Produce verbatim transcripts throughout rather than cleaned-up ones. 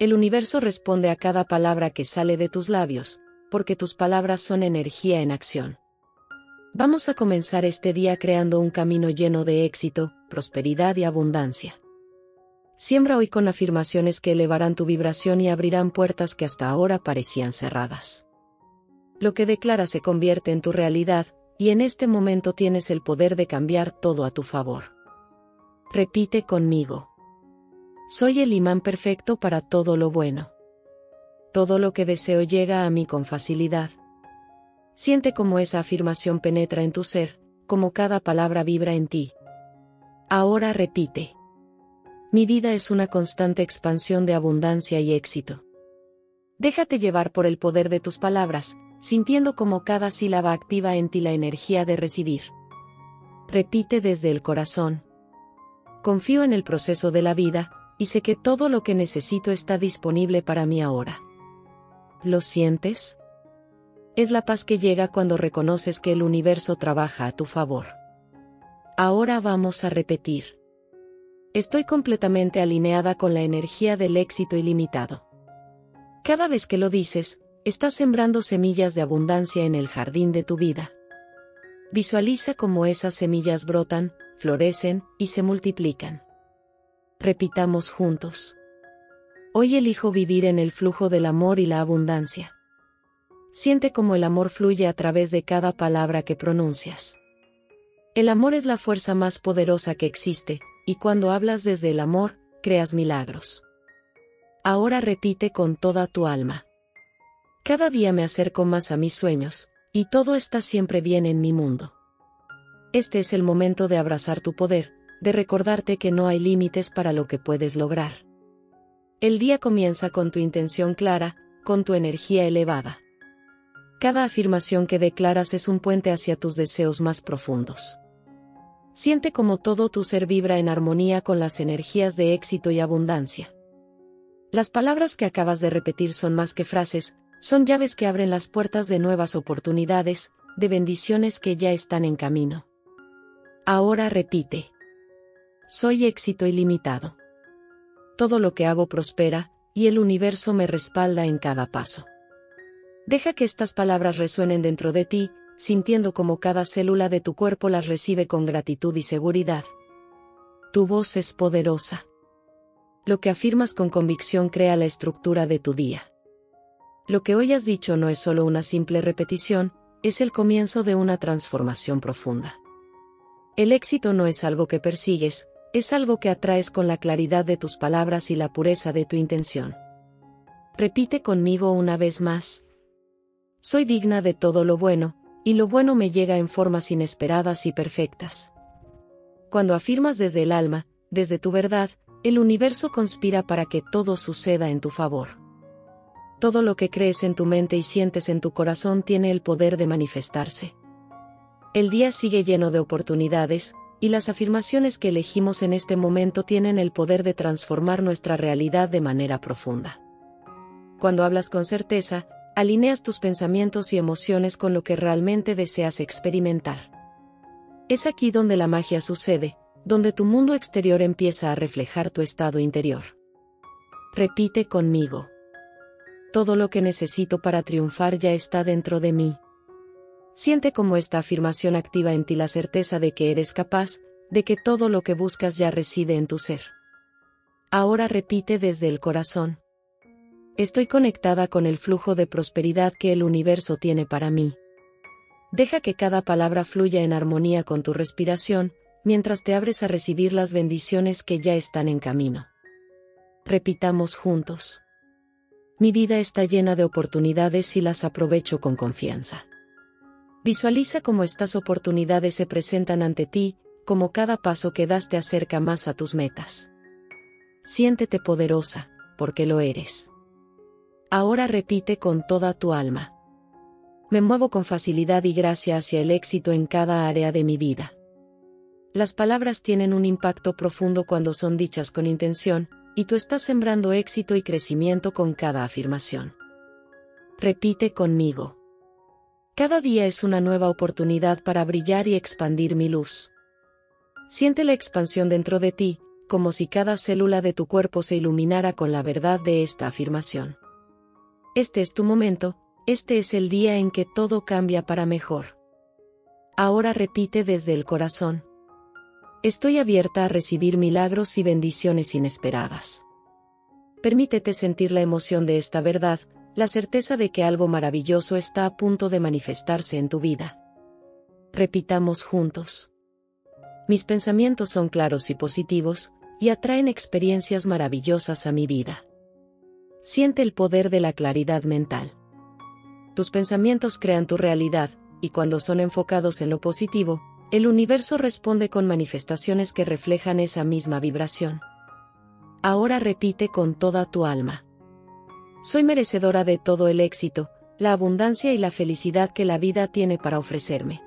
El universo responde a cada palabra que sale de tus labios, porque tus palabras son energía en acción. Vamos a comenzar este día creando un camino lleno de éxito, prosperidad y abundancia. Siembra hoy con afirmaciones que elevarán tu vibración y abrirán puertas que hasta ahora parecían cerradas. Lo que declaras se convierte en tu realidad, y en este momento tienes el poder de cambiar todo a tu favor. Repite conmigo. Soy el imán perfecto para todo lo bueno. Todo lo que deseo llega a mí con facilidad. Siente cómo esa afirmación penetra en tu ser, cómo cada palabra vibra en ti. Ahora repite. Mi vida es una constante expansión de abundancia y éxito. Déjate llevar por el poder de tus palabras, sintiendo cómo cada sílaba activa en ti la energía de recibir. Repite desde el corazón. Confío en el proceso de la vida, y sé que todo lo que necesito está disponible para mí ahora. ¿Lo sientes? Es la paz que llega cuando reconoces que el universo trabaja a tu favor. Ahora vamos a repetir. Estoy completamente alineada con la energía del éxito ilimitado. Cada vez que lo dices, estás sembrando semillas de abundancia en el jardín de tu vida. Visualiza cómo esas semillas brotan, florecen y se multiplican. Repitamos juntos. Hoy elijo vivir en el flujo del amor y la abundancia. Siente cómo el amor fluye a través de cada palabra que pronuncias. El amor es la fuerza más poderosa que existe, y cuando hablas desde el amor, creas milagros. Ahora repite con toda tu alma. Cada día me acerco más a mis sueños, y todo está siempre bien en mi mundo. Este es el momento de abrazar tu poder, de recordarte que no hay límites para lo que puedes lograr. El día comienza con tu intención clara, con tu energía elevada. Cada afirmación que declaras es un puente hacia tus deseos más profundos. Siente cómo todo tu ser vibra en armonía con las energías de éxito y abundancia. Las palabras que acabas de repetir son más que frases, son llaves que abren las puertas de nuevas oportunidades, de bendiciones que ya están en camino. Ahora repite. Soy éxito ilimitado. Todo lo que hago prospera, y el universo me respalda en cada paso. Deja que estas palabras resuenen dentro de ti, sintiendo como cada célula de tu cuerpo las recibe con gratitud y seguridad. Tu voz es poderosa. Lo que afirmas con convicción crea la estructura de tu día. Lo que hoy has dicho no es solo una simple repetición, es el comienzo de una transformación profunda. El éxito no es algo que persigues, es algo que atraes con la claridad de tus palabras y la pureza de tu intención. Repite conmigo una vez más. Soy digna de todo lo bueno, y lo bueno me llega en formas inesperadas y perfectas. Cuando afirmas desde el alma, desde tu verdad, el universo conspira para que todo suceda en tu favor. Todo lo que crees en tu mente y sientes en tu corazón tiene el poder de manifestarse. El día sigue lleno de oportunidades, y las afirmaciones que elegimos en este momento tienen el poder de transformar nuestra realidad de manera profunda. Cuando hablas con certeza, alineas tus pensamientos y emociones con lo que realmente deseas experimentar. Es aquí donde la magia sucede, donde tu mundo exterior empieza a reflejar tu estado interior. Repite conmigo. Todo lo que necesito para triunfar ya está dentro de mí. Siente cómo esta afirmación activa en ti la certeza de que eres capaz, de que todo lo que buscas ya reside en tu ser. Ahora repite desde el corazón. Estoy conectada con el flujo de prosperidad que el universo tiene para mí. Deja que cada palabra fluya en armonía con tu respiración, mientras te abres a recibir las bendiciones que ya están en camino. Repitamos juntos. Mi vida está llena de oportunidades y las aprovecho con confianza. Visualiza cómo estas oportunidades se presentan ante ti, cómo cada paso que das te acerca más a tus metas. Siéntete poderosa, porque lo eres. Ahora repite con toda tu alma. Me muevo con facilidad y gracia hacia el éxito en cada área de mi vida. Las palabras tienen un impacto profundo cuando son dichas con intención, y tú estás sembrando éxito y crecimiento con cada afirmación. Repite conmigo. Cada día es una nueva oportunidad para brillar y expandir mi luz. Siente la expansión dentro de ti, como si cada célula de tu cuerpo se iluminara con la verdad de esta afirmación. Este es tu momento, este es el día en que todo cambia para mejor. Ahora repite desde el corazón. Estoy abierta a recibir milagros y bendiciones inesperadas. Permítete sentir la emoción de esta verdad, la certeza de que algo maravilloso está a punto de manifestarse en tu vida. Repitamos juntos. Mis pensamientos son claros y positivos, y atraen experiencias maravillosas a mi vida. Siente el poder de la claridad mental. Tus pensamientos crean tu realidad, y cuando son enfocados en lo positivo, el universo responde con manifestaciones que reflejan esa misma vibración. Ahora repite con toda tu alma. Soy merecedora de todo el éxito, la abundancia y la felicidad que la vida tiene para ofrecerme.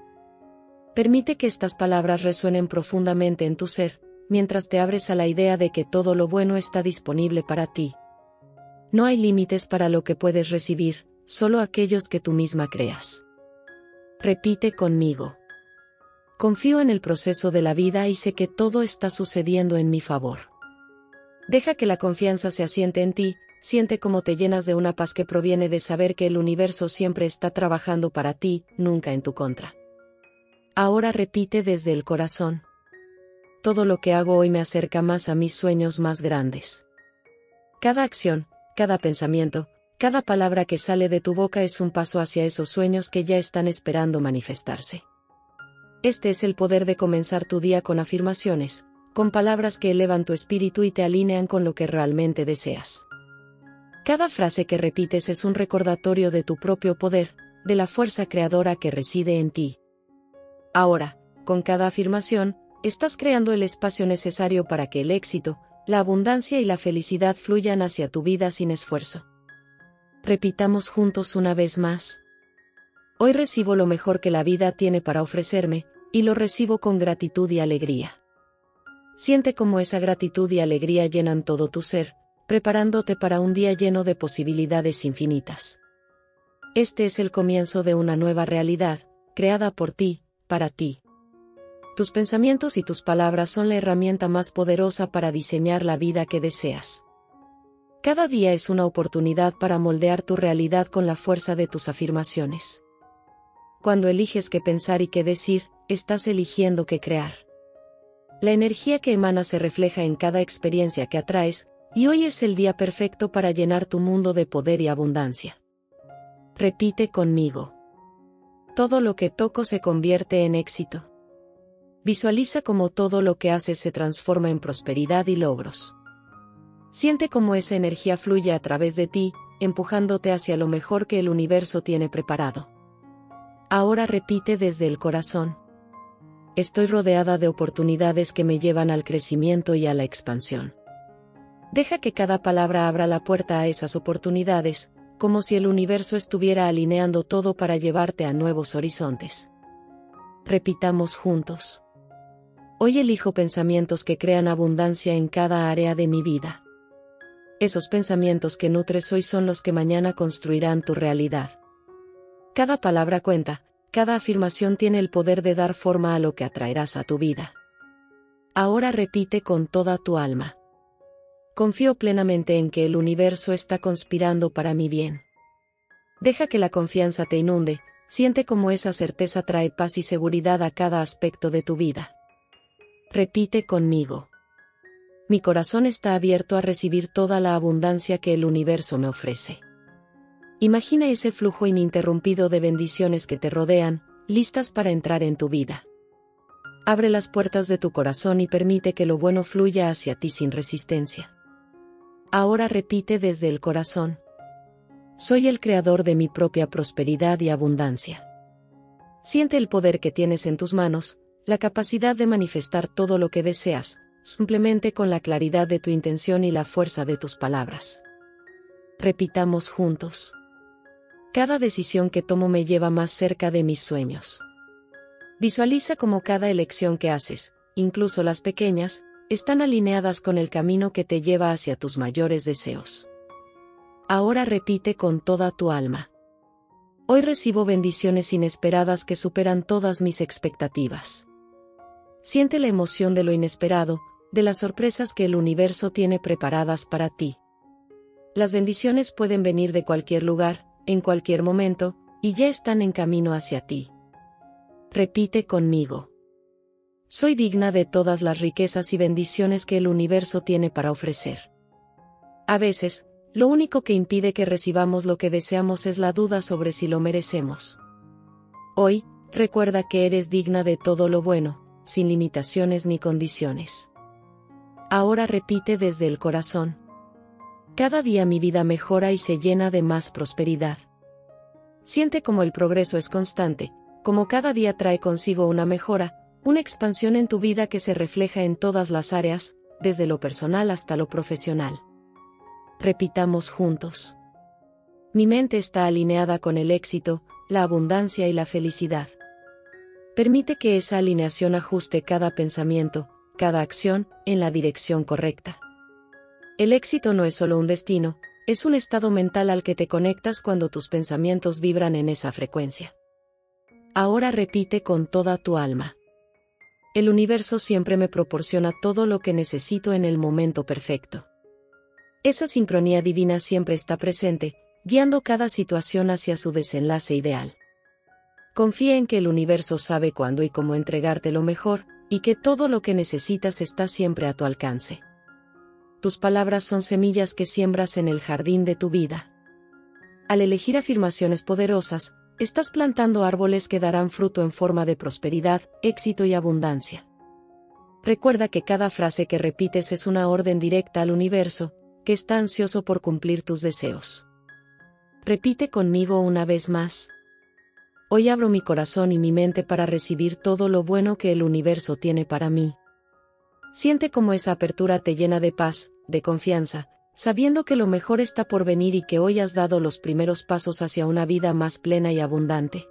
Permite que estas palabras resuenen profundamente en tu ser, mientras te abres a la idea de que todo lo bueno está disponible para ti. No hay límites para lo que puedes recibir, solo aquellos que tú misma creas. Repite conmigo. Confío en el proceso de la vida y sé que todo está sucediendo en mi favor. Deja que la confianza se asiente en ti, siente cómo te llenas de una paz que proviene de saber que el universo siempre está trabajando para ti, nunca en tu contra. Ahora repite desde el corazón. Todo lo que hago hoy me acerca más a mis sueños más grandes. Cada acción, cada pensamiento, cada palabra que sale de tu boca es un paso hacia esos sueños que ya están esperando manifestarse. Este es el poder de comenzar tu día con afirmaciones, con palabras que elevan tu espíritu y te alinean con lo que realmente deseas. Cada frase que repites es un recordatorio de tu propio poder, de la fuerza creadora que reside en ti. Ahora, con cada afirmación, estás creando el espacio necesario para que el éxito, la abundancia y la felicidad fluyan hacia tu vida sin esfuerzo. Repitamos juntos una vez más. Hoy recibo lo mejor que la vida tiene para ofrecerme, y lo recibo con gratitud y alegría. Siente cómo esa gratitud y alegría llenan todo tu ser, preparándote para un día lleno de posibilidades infinitas. Este es el comienzo de una nueva realidad, creada por ti, para ti. Tus pensamientos y tus palabras son la herramienta más poderosa para diseñar la vida que deseas. Cada día es una oportunidad para moldear tu realidad con la fuerza de tus afirmaciones. Cuando eliges qué pensar y qué decir, estás eligiendo qué crear. La energía que emana se refleja en cada experiencia que atraes, y hoy es el día perfecto para llenar tu mundo de poder y abundancia. Repite conmigo. Todo lo que toco se convierte en éxito. Visualiza cómo todo lo que haces se transforma en prosperidad y logros. Siente cómo esa energía fluye a través de ti, empujándote hacia lo mejor que el universo tiene preparado. Ahora repite desde el corazón. Estoy rodeada de oportunidades que me llevan al crecimiento y a la expansión. Deja que cada palabra abra la puerta a esas oportunidades, como si el universo estuviera alineando todo para llevarte a nuevos horizontes. Repitamos juntos. Hoy elijo pensamientos que crean abundancia en cada área de mi vida. Esos pensamientos que nutres hoy son los que mañana construirán tu realidad. Cada palabra cuenta, cada afirmación tiene el poder de dar forma a lo que atraerás a tu vida. Ahora repite con toda tu alma. Confío plenamente en que el universo está conspirando para mi bien. Deja que la confianza te inunde, siente cómo esa certeza trae paz y seguridad a cada aspecto de tu vida. Repite conmigo. Mi corazón está abierto a recibir toda la abundancia que el universo me ofrece. Imagina ese flujo ininterrumpido de bendiciones que te rodean, listas para entrar en tu vida. Abre las puertas de tu corazón y permite que lo bueno fluya hacia ti sin resistencia. Ahora repite desde el corazón. Soy el creador de mi propia prosperidad y abundancia. Siente el poder que tienes en tus manos, la capacidad de manifestar todo lo que deseas, simplemente con la claridad de tu intención y la fuerza de tus palabras. Repitamos juntos. Cada decisión que tomo me lleva más cerca de mis sueños. Visualiza cómo cada elección que haces, incluso las pequeñas, están alineadas con el camino que te lleva hacia tus mayores deseos. Ahora repite con toda tu alma. Hoy recibo bendiciones inesperadas que superan todas mis expectativas. Siente la emoción de lo inesperado, de las sorpresas que el universo tiene preparadas para ti. Las bendiciones pueden venir de cualquier lugar, en cualquier momento, y ya están en camino hacia ti. Repite conmigo. Soy digna de todas las riquezas y bendiciones que el universo tiene para ofrecer. A veces, lo único que impide que recibamos lo que deseamos es la duda sobre si lo merecemos. Hoy, recuerda que eres digna de todo lo bueno, sin limitaciones ni condiciones. Ahora repite desde el corazón. Cada día mi vida mejora y se llena de más prosperidad. Siente cómo el progreso es constante, como cada día trae consigo una mejora, una expansión en tu vida que se refleja en todas las áreas, desde lo personal hasta lo profesional. Repitamos juntos. Mi mente está alineada con el éxito, la abundancia y la felicidad. Permite que esa alineación ajuste cada pensamiento, cada acción, en la dirección correcta. El éxito no es solo un destino, es un estado mental al que te conectas cuando tus pensamientos vibran en esa frecuencia. Ahora repite con toda tu alma. El universo siempre me proporciona todo lo que necesito en el momento perfecto. Esa sincronía divina siempre está presente, guiando cada situación hacia su desenlace ideal. Confía en que el universo sabe cuándo y cómo entregarte lo mejor, y que todo lo que necesitas está siempre a tu alcance. Tus palabras son semillas que siembras en el jardín de tu vida. Al elegir afirmaciones poderosas, estás plantando árboles que darán fruto en forma de prosperidad, éxito y abundancia. Recuerda que cada frase que repites es una orden directa al universo, que está ansioso por cumplir tus deseos. Repite conmigo una vez más. Hoy abro mi corazón y mi mente para recibir todo lo bueno que el universo tiene para mí. Siente cómo esa apertura te llena de paz, de confianza, sabiendo que lo mejor está por venir y que hoy has dado los primeros pasos hacia una vida más plena y abundante.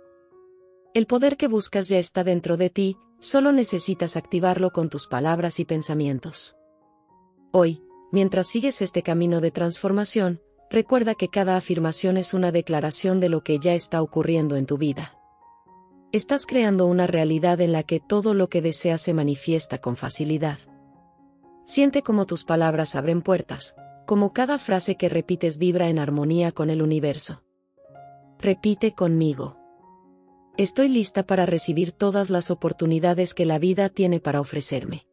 El poder que buscas ya está dentro de ti, solo necesitas activarlo con tus palabras y pensamientos. Hoy, mientras sigues este camino de transformación, recuerda que cada afirmación es una declaración de lo que ya está ocurriendo en tu vida. Estás creando una realidad en la que todo lo que deseas se manifiesta con facilidad. Siente cómo tus palabras abren puertas, cómo cada frase que repites vibra en armonía con el universo. Repite conmigo. Estoy lista para recibir todas las oportunidades que la vida tiene para ofrecerme.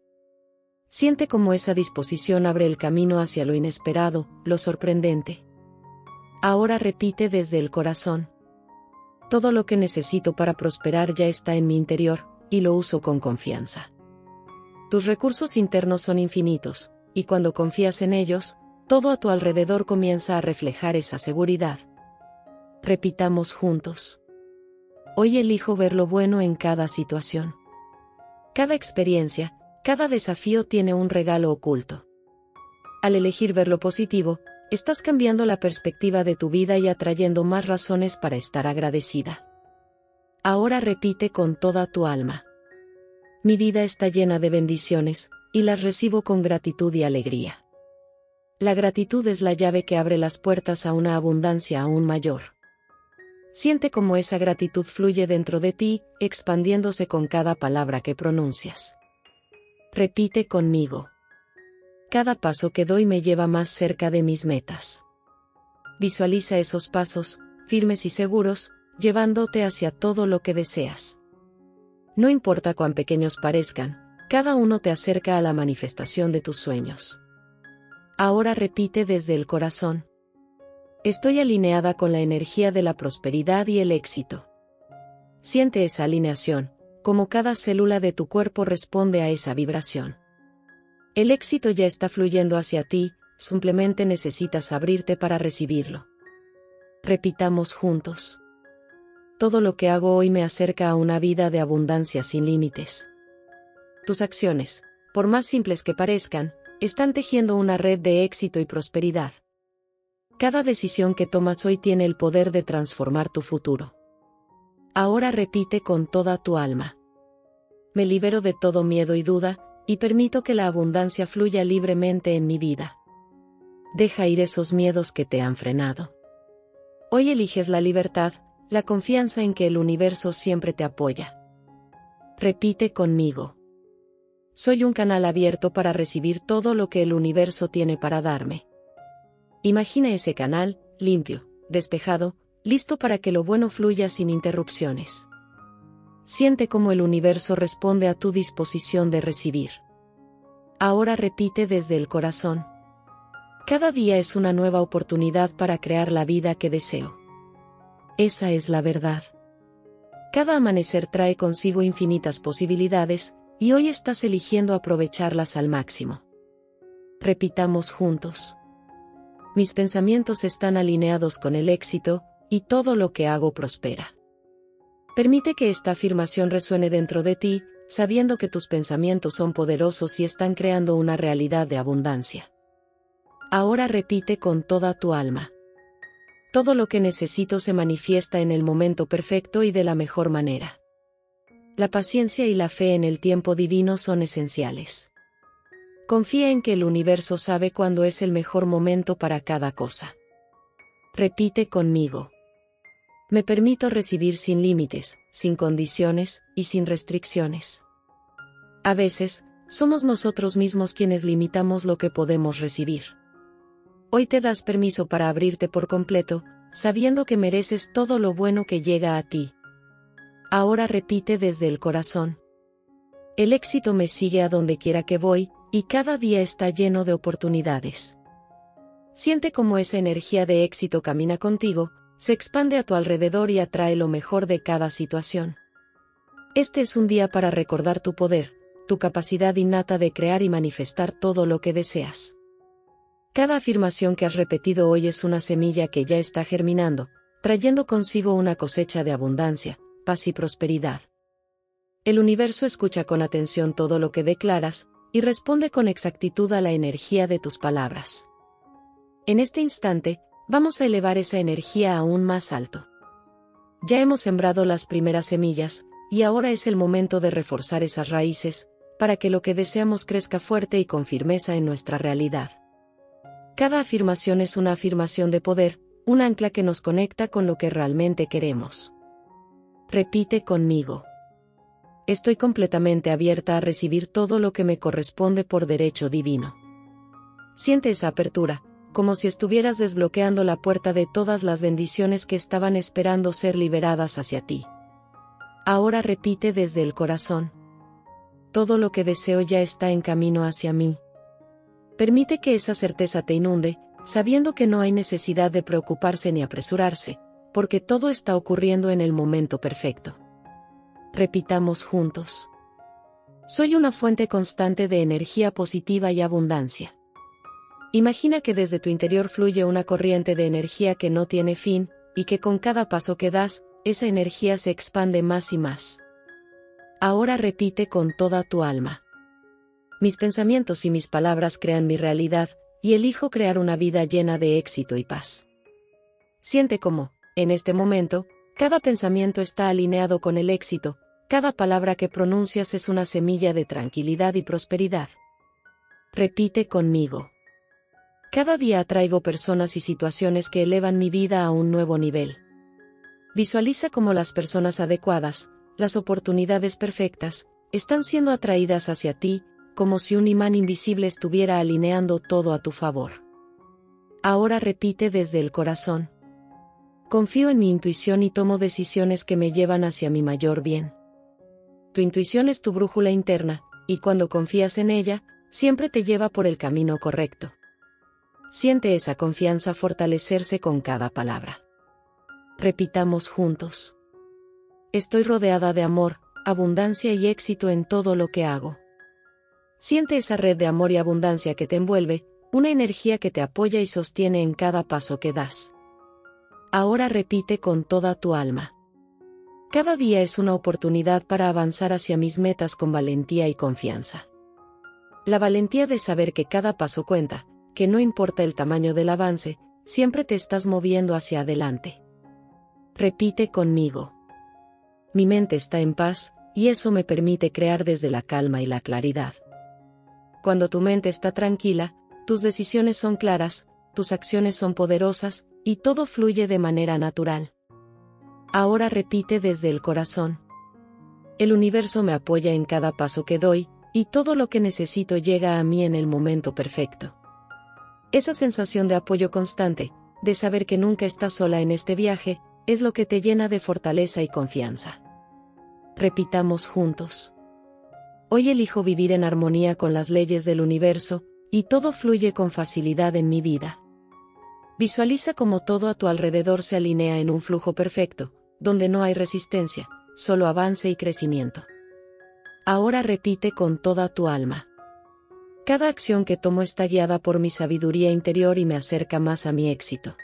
Siente cómo esa disposición abre el camino hacia lo inesperado, lo sorprendente. Ahora repite desde el corazón. Todo lo que necesito para prosperar ya está en mi interior, y lo uso con confianza. Tus recursos internos son infinitos, y cuando confías en ellos, todo a tu alrededor comienza a reflejar esa seguridad. Repitamos juntos. Hoy elijo ver lo bueno en cada situación. Cada experiencia, cada desafío tiene un regalo oculto. Al elegir ver lo positivo, estás cambiando la perspectiva de tu vida y atrayendo más razones para estar agradecida. Ahora repite con toda tu alma. Mi vida está llena de bendiciones, y las recibo con gratitud y alegría. La gratitud es la llave que abre las puertas a una abundancia aún mayor. Siente cómo esa gratitud fluye dentro de ti, expandiéndose con cada palabra que pronuncias. Repite conmigo. Cada paso que doy me lleva más cerca de mis metas. Visualiza esos pasos, firmes y seguros, llevándote hacia todo lo que deseas. No importa cuán pequeños parezcan, cada uno te acerca a la manifestación de tus sueños. Ahora repite desde el corazón. Estoy alineada con la energía de la prosperidad y el éxito. Siente esa alineación, como cada célula de tu cuerpo responde a esa vibración. El éxito ya está fluyendo hacia ti, simplemente necesitas abrirte para recibirlo. Repitamos juntos. Todo lo que hago hoy me acerca a una vida de abundancia sin límites. Tus acciones, por más simples que parezcan, están tejiendo una red de éxito y prosperidad. Cada decisión que tomas hoy tiene el poder de transformar tu futuro. Ahora repite con toda tu alma. Me libero de todo miedo y duda, y permito que la abundancia fluya libremente en mi vida. Deja ir esos miedos que te han frenado. Hoy eliges la libertad, la confianza en que el universo siempre te apoya. Repite conmigo. Soy un canal abierto para recibir todo lo que el universo tiene para darme. Imagina ese canal, limpio, despejado, listo para que lo bueno fluya sin interrupciones. Siente cómo el universo responde a tu disposición de recibir. Ahora repite desde el corazón. Cada día es una nueva oportunidad para crear la vida que deseo. Esa es la verdad. Cada amanecer trae consigo infinitas posibilidades, y hoy estás eligiendo aprovecharlas al máximo. Repitamos juntos. Mis pensamientos están alineados con el éxito, y todo lo que hago prospera. Permite que esta afirmación resuene dentro de ti, sabiendo que tus pensamientos son poderosos y están creando una realidad de abundancia. Ahora repite con toda tu alma. Todo lo que necesito se manifiesta en el momento perfecto y de la mejor manera. La paciencia y la fe en el tiempo divino son esenciales. Confía en que el universo sabe cuándo es el mejor momento para cada cosa. Repite conmigo. Me permito recibir sin límites, sin condiciones y sin restricciones. A veces, somos nosotros mismos quienes limitamos lo que podemos recibir. Hoy te das permiso para abrirte por completo, sabiendo que mereces todo lo bueno que llega a ti. Ahora repite desde el corazón. El éxito me sigue a donde quiera que voy, y cada día está lleno de oportunidades. Siente cómo esa energía de éxito camina contigo, se expande a tu alrededor y atrae lo mejor de cada situación. Este es un día para recordar tu poder, tu capacidad innata de crear y manifestar todo lo que deseas. Cada afirmación que has repetido hoy es una semilla que ya está germinando, trayendo consigo una cosecha de abundancia, paz y prosperidad. El universo escucha con atención todo lo que declaras, y responde con exactitud a la energía de tus palabras. En este instante, vamos a elevar esa energía aún más alto. Ya hemos sembrado las primeras semillas, y ahora es el momento de reforzar esas raíces, para que lo que deseamos crezca fuerte y con firmeza en nuestra realidad. Cada afirmación es una afirmación de poder, un ancla que nos conecta con lo que realmente queremos. Repite conmigo. Estoy completamente abierta a recibir todo lo que me corresponde por derecho divino. Siente esa apertura, como si estuvieras desbloqueando la puerta de todas las bendiciones que estaban esperando ser liberadas hacia ti. Ahora repite desde el corazón. Todo lo que deseo ya está en camino hacia mí. Permite que esa certeza te inunde, sabiendo que no hay necesidad de preocuparse ni apresurarse, porque todo está ocurriendo en el momento perfecto. Repitamos juntos. Soy una fuente constante de energía positiva y abundancia. Imagina que desde tu interior fluye una corriente de energía que no tiene fin, y que con cada paso que das, esa energía se expande más y más. Ahora repite con toda tu alma. Mis pensamientos y mis palabras crean mi realidad, y elijo crear una vida llena de éxito y paz. Siente cómo, en este momento, cada pensamiento está alineado con el éxito, cada palabra que pronuncias es una semilla de tranquilidad y prosperidad. Repite conmigo. Cada día atraigo personas y situaciones que elevan mi vida a un nuevo nivel. Visualiza cómo las personas adecuadas, las oportunidades perfectas, están siendo atraídas hacia ti, como si un imán invisible estuviera alineando todo a tu favor. Ahora repite desde el corazón. Confío en mi intuición y tomo decisiones que me llevan hacia mi mayor bien. Tu intuición es tu brújula interna, y cuando confías en ella, siempre te lleva por el camino correcto. Siente esa confianza fortalecerse con cada palabra. Repitamos juntos. Estoy rodeada de amor, abundancia y éxito en todo lo que hago. Siente esa red de amor y abundancia que te envuelve, una energía que te apoya y sostiene en cada paso que das. Ahora repite con toda tu alma. Cada día es una oportunidad para avanzar hacia mis metas con valentía y confianza. La valentía de saber que cada paso cuenta, que no importa el tamaño del avance, siempre te estás moviendo hacia adelante. Repite conmigo. Mi mente está en paz, y eso me permite crear desde la calma y la claridad. Cuando tu mente está tranquila, tus decisiones son claras, tus acciones son poderosas, y todo fluye de manera natural. Ahora repite desde el corazón. El universo me apoya en cada paso que doy, y todo lo que necesito llega a mí en el momento perfecto. Esa sensación de apoyo constante, de saber que nunca estás sola en este viaje, es lo que te llena de fortaleza y confianza. Repitamos juntos. Hoy elijo vivir en armonía con las leyes del universo, y todo fluye con facilidad en mi vida. Visualiza cómo todo a tu alrededor se alinea en un flujo perfecto, donde no hay resistencia, solo avance y crecimiento. Ahora repite con toda tu alma. Cada acción que tomo está guiada por mi sabiduría interior y me acerca más a mi éxito.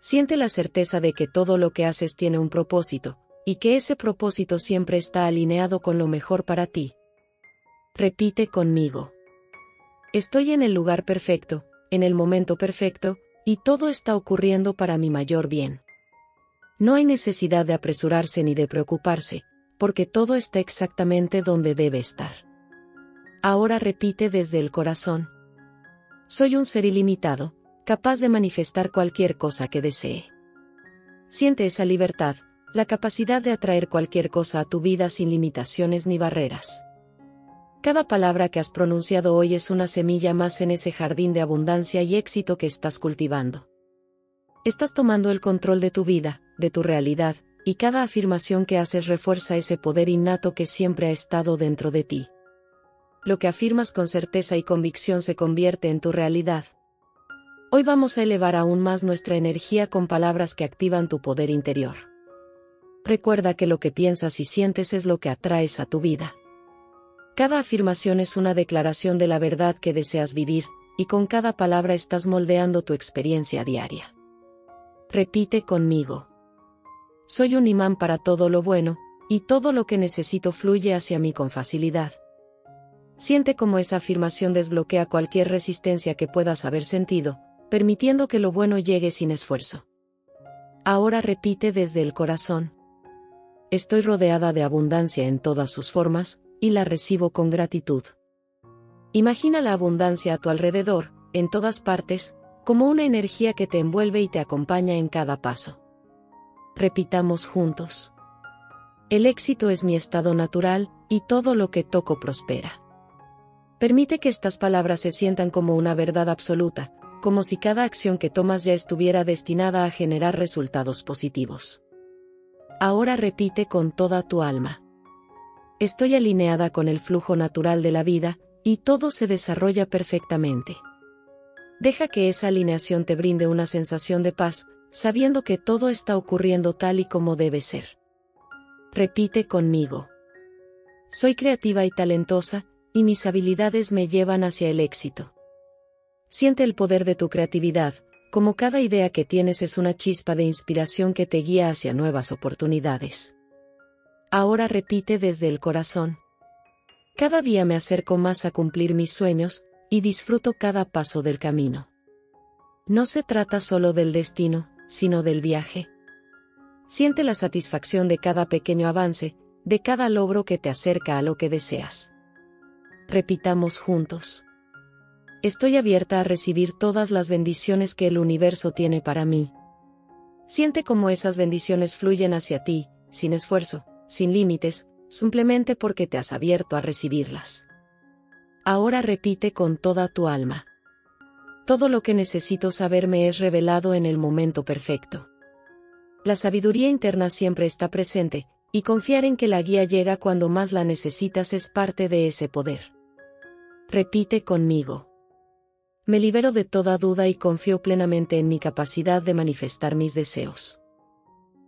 Siente la certeza de que todo lo que haces tiene un propósito, y que ese propósito siempre está alineado con lo mejor para ti. Repite conmigo. Estoy en el lugar perfecto, en el momento perfecto, y todo está ocurriendo para mi mayor bien. No hay necesidad de apresurarse ni de preocuparse, porque todo está exactamente donde debe estar. Ahora repite desde el corazón. Soy un ser ilimitado, capaz de manifestar cualquier cosa que desee. Siente esa libertad, la capacidad de atraer cualquier cosa a tu vida sin limitaciones ni barreras. Cada palabra que has pronunciado hoy es una semilla más en ese jardín de abundancia y éxito que estás cultivando. Estás tomando el control de tu vida, de tu realidad, y cada afirmación que haces refuerza ese poder innato que siempre ha estado dentro de ti. Lo que afirmas con certeza y convicción se convierte en tu realidad. Hoy vamos a elevar aún más nuestra energía con palabras que activan tu poder interior. Recuerda que lo que piensas y sientes es lo que atraes a tu vida. Cada afirmación es una declaración de la verdad que deseas vivir, y con cada palabra estás moldeando tu experiencia diaria. Repite conmigo. Soy un imán para todo lo bueno, y todo lo que necesito fluye hacia mí con facilidad. Siente cómo esa afirmación desbloquea cualquier resistencia que puedas haber sentido, permitiendo que lo bueno llegue sin esfuerzo. Ahora repite desde el corazón. Estoy rodeada de abundancia en todas sus formas, y la recibo con gratitud. Imagina la abundancia a tu alrededor, en todas partes, como una energía que te envuelve y te acompaña en cada paso. Repitamos juntos. El éxito es mi estado natural, y todo lo que toco prospera. Permite que estas palabras se sientan como una verdad absoluta, como si cada acción que tomas ya estuviera destinada a generar resultados positivos. Ahora repite con toda tu alma. Estoy alineada con el flujo natural de la vida, y todo se desarrolla perfectamente. Deja que esa alineación te brinde una sensación de paz, sabiendo que todo está ocurriendo tal y como debe ser. Repite conmigo. Soy creativa y talentosa, y mis habilidades me llevan hacia el éxito. Siente el poder de tu creatividad, como cada idea que tienes es una chispa de inspiración que te guía hacia nuevas oportunidades. Ahora repite desde el corazón. Cada día me acerco más a cumplir mis sueños, y disfruto cada paso del camino. No se trata solo del destino, sino del viaje. Siente la satisfacción de cada pequeño avance, de cada logro que te acerca a lo que deseas. Repitamos juntos. Estoy abierta a recibir todas las bendiciones que el universo tiene para mí. Siente cómo esas bendiciones fluyen hacia ti, sin esfuerzo, sin límites, simplemente porque te has abierto a recibirlas. Ahora repite con toda tu alma. Todo lo que necesito saber me es revelado en el momento perfecto. La sabiduría interna siempre está presente, y confiar en que la guía llega cuando más la necesitas es parte de ese poder. Repite conmigo. Me libero de toda duda y confío plenamente en mi capacidad de manifestar mis deseos.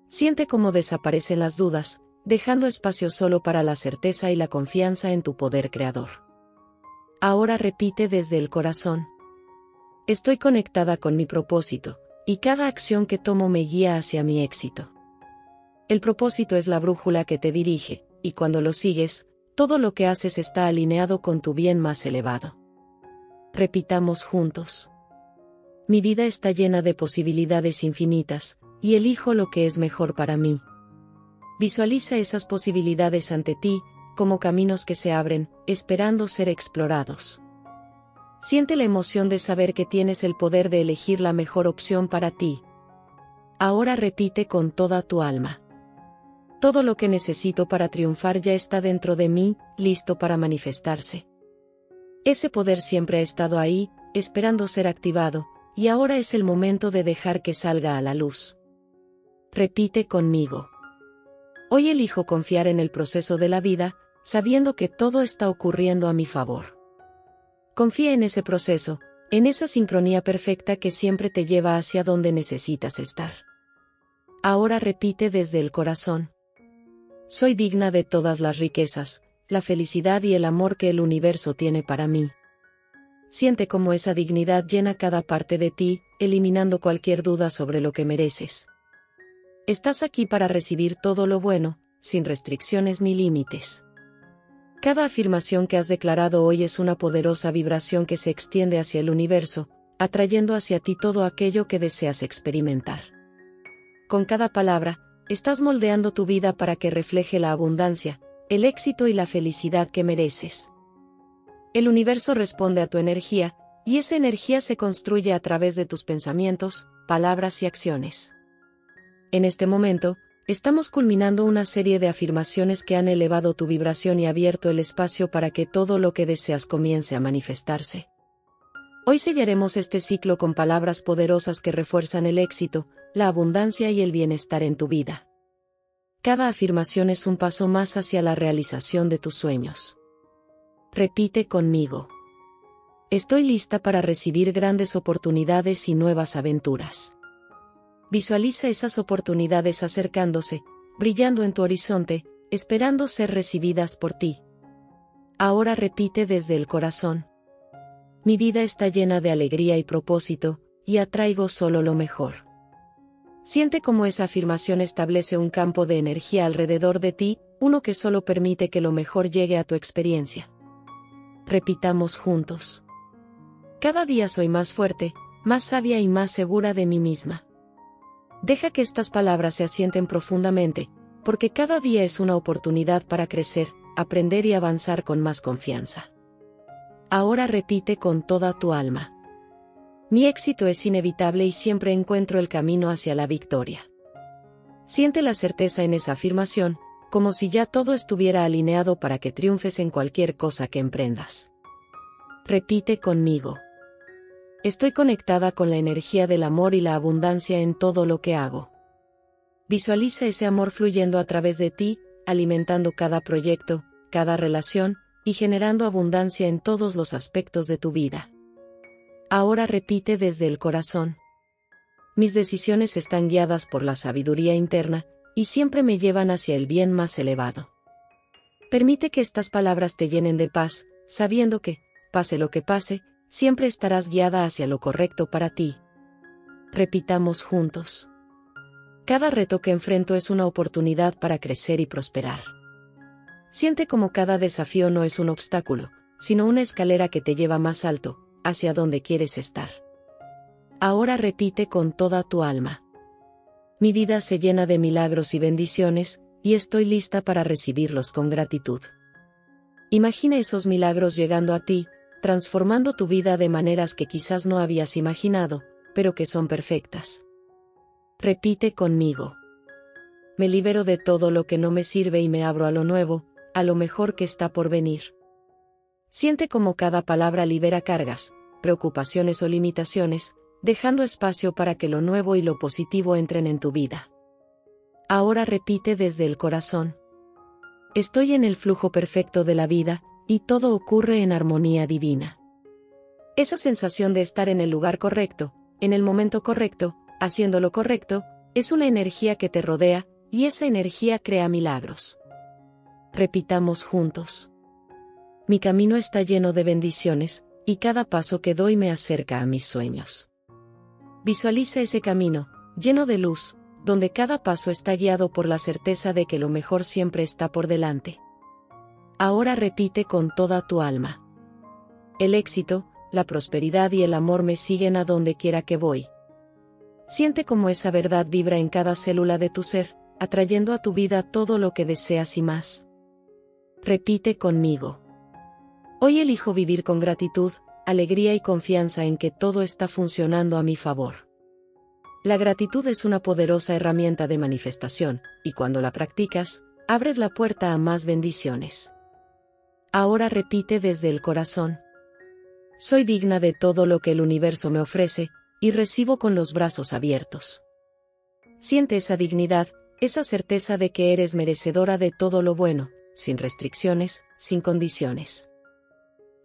Siente cómo desaparecen las dudas, dejando espacio solo para la certeza y la confianza en tu poder creador. Ahora repite desde el corazón. Estoy conectada con mi propósito, y cada acción que tomo me guía hacia mi éxito. El propósito es la brújula que te dirige, y cuando lo sigues, todo lo que haces está alineado con tu bien más elevado. Repitamos juntos. Mi vida está llena de posibilidades infinitas, y elijo lo que es mejor para mí. Visualiza esas posibilidades ante ti, como caminos que se abren, esperando ser explorados. Siente la emoción de saber que tienes el poder de elegir la mejor opción para ti. Ahora repite con toda tu alma. Todo lo que necesito para triunfar ya está dentro de mí, listo para manifestarse. Ese poder siempre ha estado ahí, esperando ser activado, y ahora es el momento de dejar que salga a la luz. Repite conmigo. Hoy elijo confiar en el proceso de la vida, sabiendo que todo está ocurriendo a mi favor. Confía en ese proceso, en esa sincronía perfecta que siempre te lleva hacia donde necesitas estar. Ahora repite desde el corazón. Soy digna de todas las riquezas, la felicidad y el amor que el universo tiene para mí. Siente cómo esa dignidad llena cada parte de ti, eliminando cualquier duda sobre lo que mereces. Estás aquí para recibir todo lo bueno, sin restricciones ni límites. Cada afirmación que has declarado hoy es una poderosa vibración que se extiende hacia el universo, atrayendo hacia ti todo aquello que deseas experimentar. Con cada palabra, estás moldeando tu vida para que refleje la abundancia, el éxito y la felicidad que mereces. El universo responde a tu energía, y esa energía se construye a través de tus pensamientos, palabras y acciones. En este momento, estamos culminando una serie de afirmaciones que han elevado tu vibración y abierto el espacio para que todo lo que deseas comience a manifestarse. Hoy sellaremos este ciclo con palabras poderosas que refuerzan el éxito, la abundancia y el bienestar en tu vida. Cada afirmación es un paso más hacia la realización de tus sueños. Repite conmigo. Estoy lista para recibir grandes oportunidades y nuevas aventuras. Visualiza esas oportunidades acercándose, brillando en tu horizonte, esperando ser recibidas por ti. Ahora repite desde el corazón. Mi vida está llena de alegría y propósito, y atraigo solo lo mejor. Siente cómo esa afirmación establece un campo de energía alrededor de ti, uno que solo permite que lo mejor llegue a tu experiencia. Repitamos juntos. Cada día soy más fuerte, más sabia y más segura de mí misma. Deja que estas palabras se asienten profundamente, porque cada día es una oportunidad para crecer, aprender y avanzar con más confianza. Ahora repite con toda tu alma. Mi éxito es inevitable y siempre encuentro el camino hacia la victoria. Siente la certeza en esa afirmación, como si ya todo estuviera alineado para que triunfes en cualquier cosa que emprendas. Repite conmigo. Estoy conectada con la energía del amor y la abundancia en todo lo que hago. Visualiza ese amor fluyendo a través de ti, alimentando cada proyecto, cada relación, y generando abundancia en todos los aspectos de tu vida. Ahora repite desde el corazón. Mis decisiones están guiadas por la sabiduría interna, y siempre me llevan hacia el bien más elevado. Permite que estas palabras te llenen de paz, sabiendo que, pase lo que pase, siempre estarás guiada hacia lo correcto para ti. Repitamos juntos. Cada reto que enfrento es una oportunidad para crecer y prosperar. Siente como cada desafío no es un obstáculo, sino una escalera que te lleva más alto, hacia donde quieres estar. Ahora repite con toda tu alma. Mi vida se llena de milagros y bendiciones, y estoy lista para recibirlos con gratitud. Imagina esos milagros llegando a ti, transformando tu vida de maneras que quizás no habías imaginado, pero que son perfectas. Repite conmigo. Me libero de todo lo que no me sirve y me abro a lo nuevo, a lo mejor que está por venir. Siente como cada palabra libera cargas, preocupaciones o limitaciones, dejando espacio para que lo nuevo y lo positivo entren en tu vida. Ahora repite desde el corazón. Estoy en el flujo perfecto de la vida, y todo ocurre en armonía divina. Esa sensación de estar en el lugar correcto, en el momento correcto, haciendo lo correcto, es una energía que te rodea, y esa energía crea milagros. Repitamos juntos. Mi camino está lleno de bendiciones, y cada paso que doy me acerca a mis sueños. Visualiza ese camino, lleno de luz, donde cada paso está guiado por la certeza de que lo mejor siempre está por delante. Ahora repite con toda tu alma. El éxito, la prosperidad y el amor me siguen a donde quiera que voy. Siente cómo esa verdad vibra en cada célula de tu ser, atrayendo a tu vida todo lo que deseas y más. Repite conmigo. Hoy elijo vivir con gratitud, alegría y confianza en que todo está funcionando a mi favor. La gratitud es una poderosa herramienta de manifestación, y cuando la practicas, abres la puerta a más bendiciones. Ahora repite desde el corazón. Soy digna de todo lo que el universo me ofrece, y recibo con los brazos abiertos. Siente esa dignidad, esa certeza de que eres merecedora de todo lo bueno, sin restricciones, sin condiciones.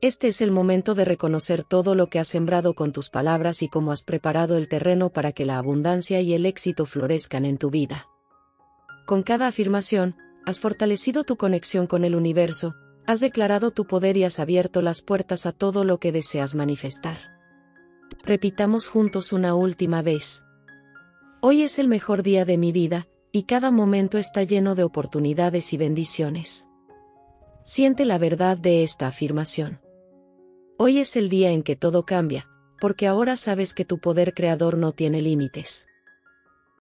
Este es el momento de reconocer todo lo que has sembrado con tus palabras y cómo has preparado el terreno para que la abundancia y el éxito florezcan en tu vida. Con cada afirmación, has fortalecido tu conexión con el universo, has declarado tu poder y has abierto las puertas a todo lo que deseas manifestar. Repitamos juntos una última vez. Hoy es el mejor día de mi vida, y cada momento está lleno de oportunidades y bendiciones. Siente la verdad de esta afirmación. Hoy es el día en que todo cambia, porque ahora sabes que tu poder creador no tiene límites.